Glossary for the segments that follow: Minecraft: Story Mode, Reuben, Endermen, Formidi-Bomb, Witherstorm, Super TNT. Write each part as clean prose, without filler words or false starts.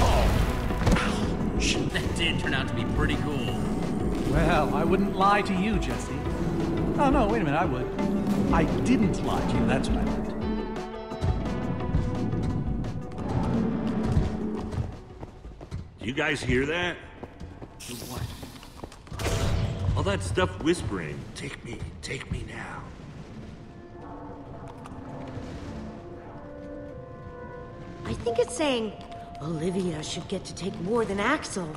Oh. That did turn out to be pretty cool. Well, I wouldn't lie to you, Jesse. Oh, no, wait a minute, I would. I didn't lie to you, that's what I meant. You guys hear that? What? All that stuff whispering. Take me now. I think it's saying Olivia should get to take more than Axel.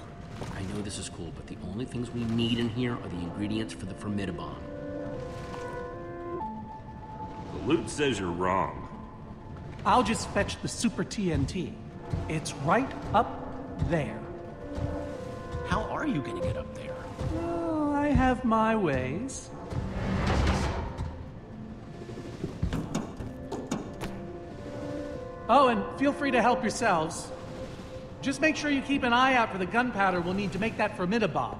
I know this is cool, but the only things we need in here are the ingredients for the Formidi-Bomb. The loot says you're wrong. I'll just fetch the Super TNT. It's right up there. How are you gonna get up there? Well, I have my ways. Oh, and feel free to help yourselves. Just make sure you keep an eye out for the gunpowder we'll need to make that Formidi-Bomb.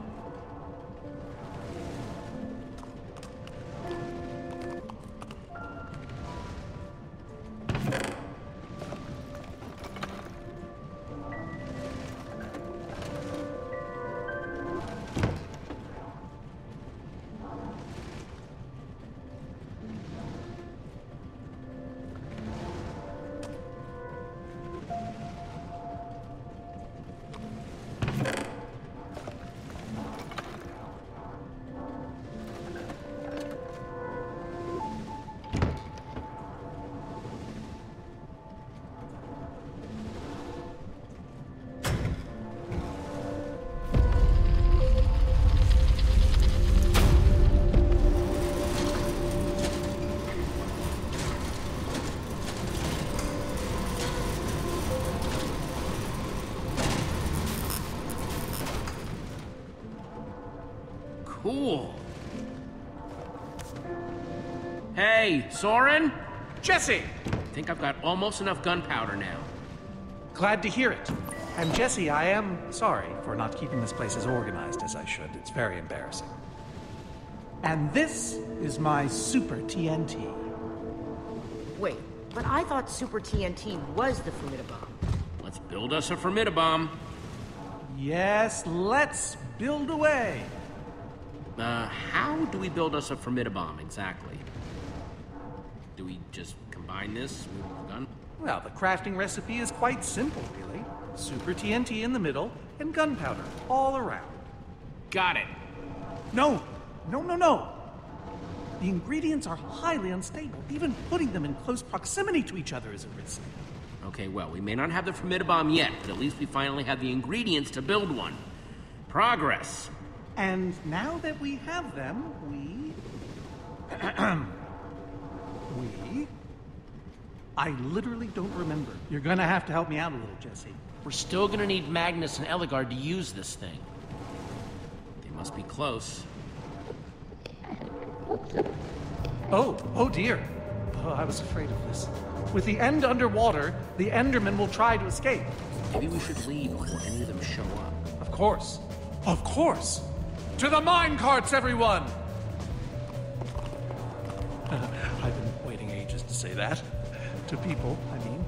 Cool. Hey, Soren? Jesse! I think I've got almost enough gunpowder now. Glad to hear it. And Jesse, I am sorry for not keeping this place as organized as I should. It's very embarrassing. And this is my Super TNT. Wait, but I thought Super TNT was the Formidi-Bomb. Let's build us a Formidi-Bomb. Yes, let's build away. How do we build us a Formidi-Bomb exactly? Do we just combine this with the gun? Well, the crafting recipe is quite simple, really. Super TNT in the middle and gunpowder all around. Got it. No, no, no, no. The ingredients are highly unstable. Even putting them in close proximity to each other is a risk. Okay, well, we may not have the Formidi-Bomb yet, but at least we finally have the ingredients to build one. Progress. And now that we have them, we... I literally don't remember. You're gonna have to help me out a little, Jesse. We're still gonna need Magnus and Eligard to use this thing. They must be close. Oh, oh dear. Oh, I was afraid of this. With the end underwater, the Endermen will try to escape. Maybe we should leave before any of them show up. Of course. Of course! To the mine carts, everyone! I've been waiting ages to say that. To people, I mean.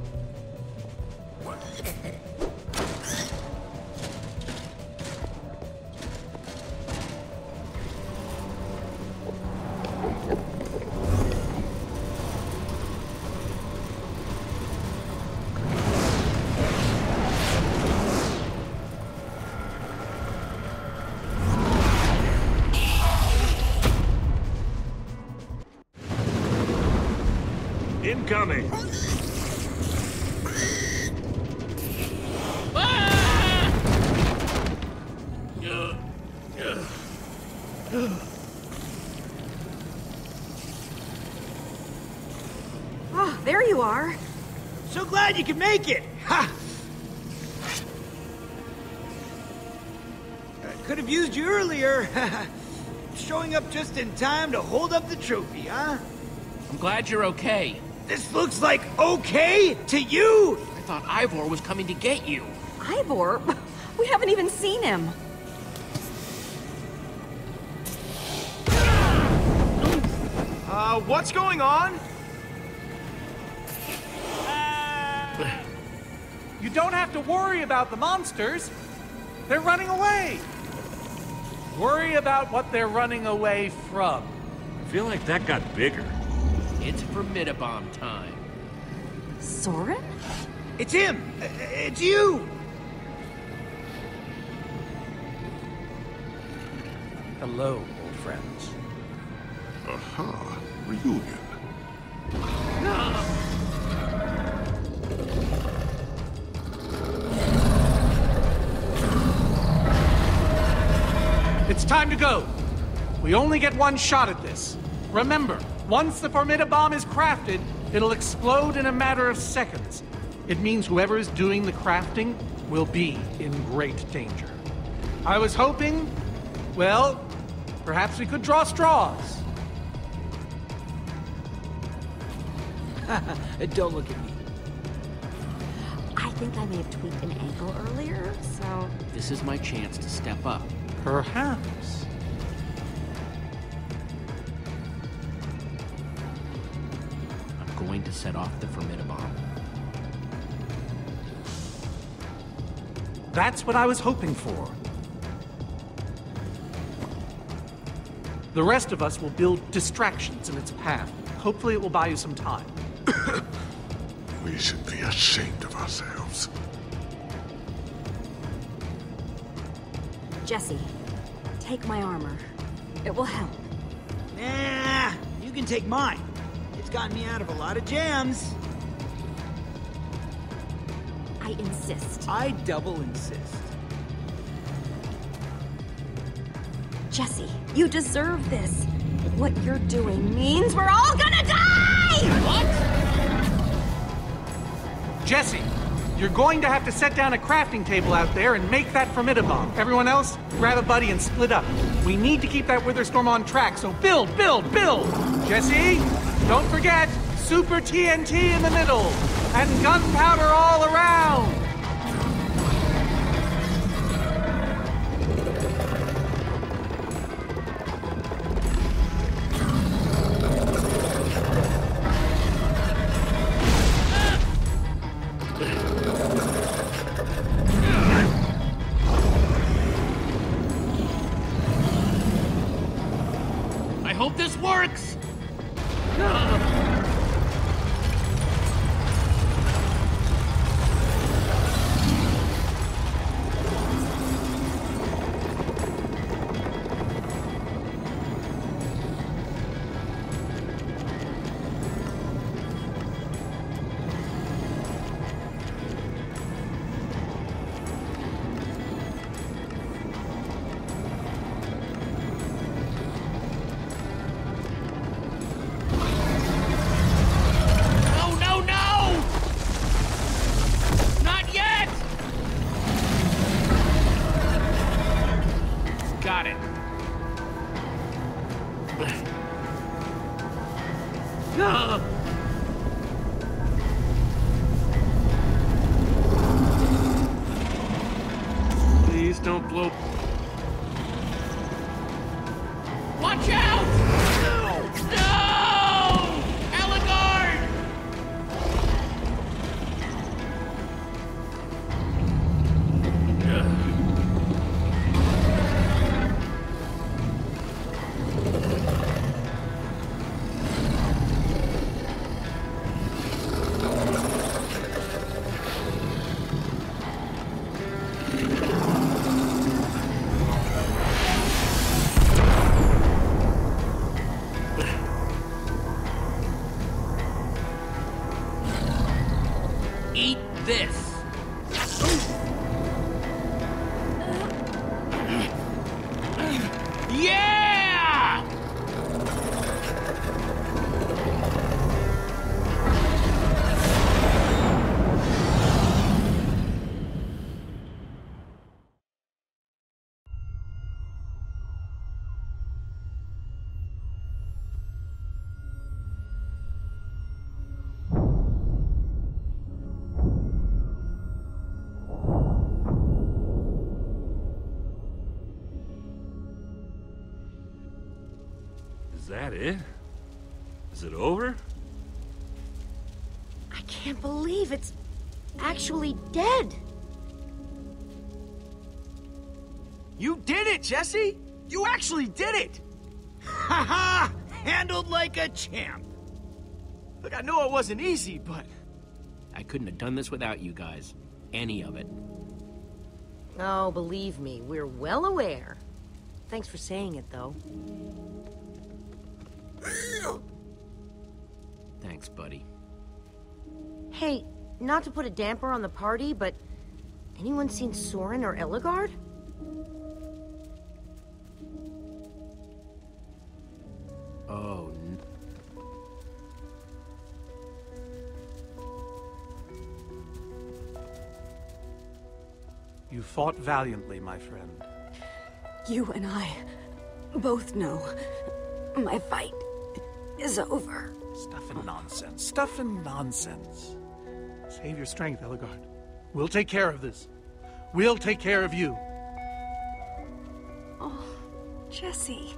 Incoming! Ah! Oh, there you are. So glad you could make it! Ha! I could have used you earlier. Showing up just in time to hold up the trophy, huh? I'm glad you're okay. This looks like okay to you? I thought Ivor was coming to get you. Ivor? We haven't even seen him. What's going on? You don't have to worry about the monsters. They're running away. Worry about what they're running away from. I feel like that got bigger. It's Formidi-Bomb time. Soren? It's him! It's you! Hello, old friends. Aha, reunion. It's time to go. We only get one shot at this. Remember, once the Formidi-Bomb is crafted, it'll explode in a matter of seconds. It means whoever is doing the crafting will be in great danger. I was hoping, well, perhaps we could draw straws. Don't look at me. I think I may have tweaked an ankle earlier, so... This is my chance to step up. Perhaps. I'm going to set off the Formidi-Bomb. That's what I was hoping for. The rest of us will build distractions in its path. Hopefully it will buy you some time. We should be ashamed of ourselves. Jesse, take my armor. It will help. Nah, you can take mine. It's gotten me out of a lot of jams. I insist. I double insist. Jesse, you deserve this. What you're doing means we're all gonna die! What? Jesse, you're going to have to set down a crafting table out there and make that Formidi-Bomb. Everyone else, grab a buddy and split up. We need to keep that Witherstorm on track, so build, build, build! Jesse, don't forget, Super TNT in the middle, and gunpowder all around! Please don't blow. Watch out! No! Aligard! Is that it? Is it over? I can't believe it's actually dead. You did it, Jesse! You actually did it! Ha ha! Handled like a champ. Look, I know it wasn't easy, but I couldn't have done this without you guys. Any of it. Oh, believe me, we're well aware. Thanks for saying it, though. Thanks, buddy. Hey, not to put a damper on the party, but anyone seen Soren or Eligard? Oh, no. You fought valiantly, my friend. You and I both know my fight is over. Stuff and nonsense. Stuff and nonsense. Save your strength, Eligard. We'll take care of this. We'll take care of you. Oh, Jesse.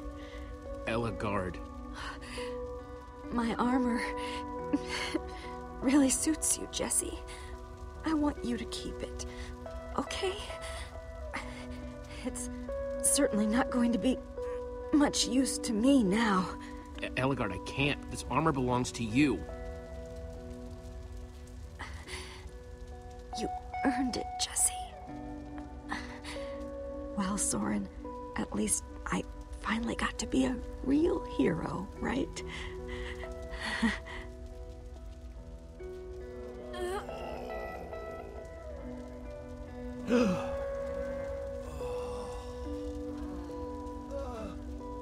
Eligard. My armor really suits you, Jesse. I want you to keep it, okay? It's certainly not going to be much use to me now. Eligard, I can't. This armor belongs to you. You earned it, Jesse. Well, Soren, at least I finally got to be a real hero, right?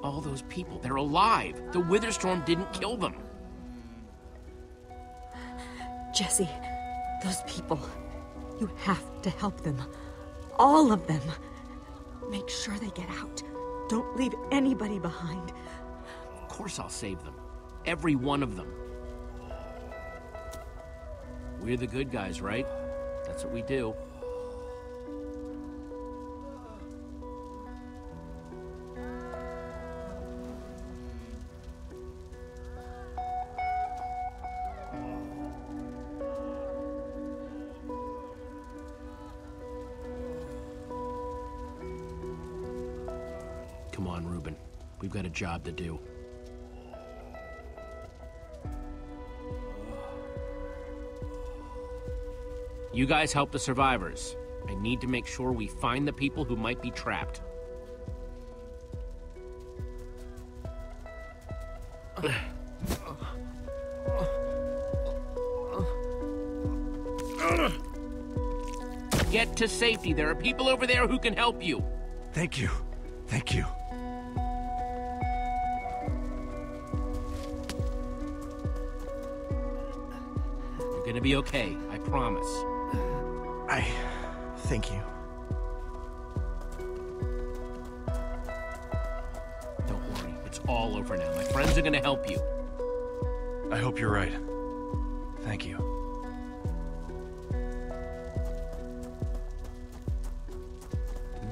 All those people, they're alive. The Witherstorm didn't kill them. Jesse, those people, you have to help them. All of them. Make sure they get out. Don't leave anybody behind. Of course I'll save them. Every one of them. We're the good guys, right? That's what we do. Come on, Reuben. We've got a job to do. You guys help the survivors. I need to make sure we find the people who might be trapped. Get to safety. There are people over there who can help you. Thank you. Thank you. You're gonna be okay. I promise. I thank you. Don't worry, it's all over now. My friends are gonna help you. I hope you're right. Thank you.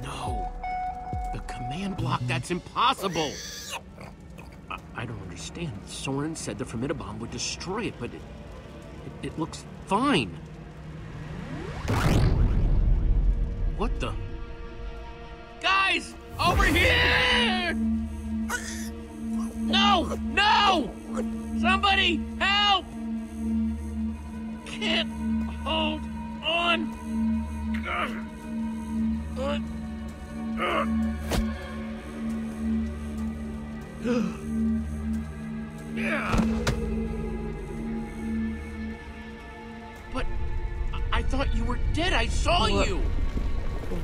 No. The command block, that's impossible. I don't understand. Soren said the Formidi-Bomb would destroy it, but it looks fine. What the? Guys! Over here! No! No! Somebody help! Can't hold on. But I thought you were dead. I saw you.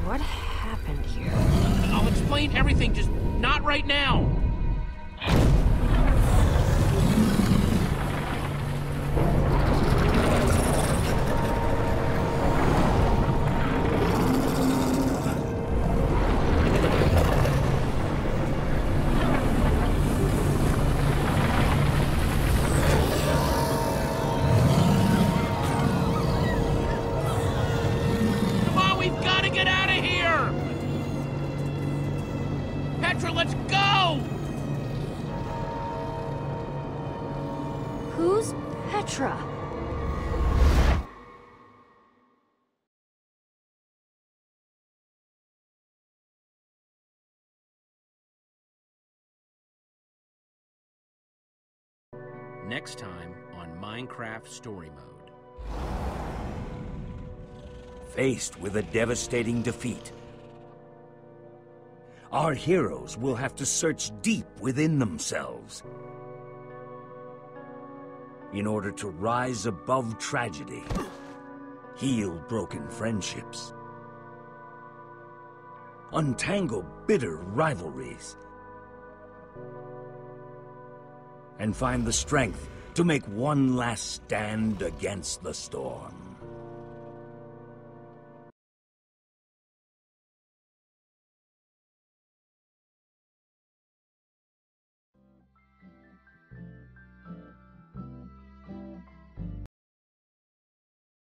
What happened here? I'll explain everything, just not right now. Let's go! Who's Petra? Next time on Minecraft Story Mode. Faced with a devastating defeat, our heroes will have to search deep within themselves in order to rise above tragedy, heal broken friendships, untangle bitter rivalries, and find the strength to make one last stand against the storm.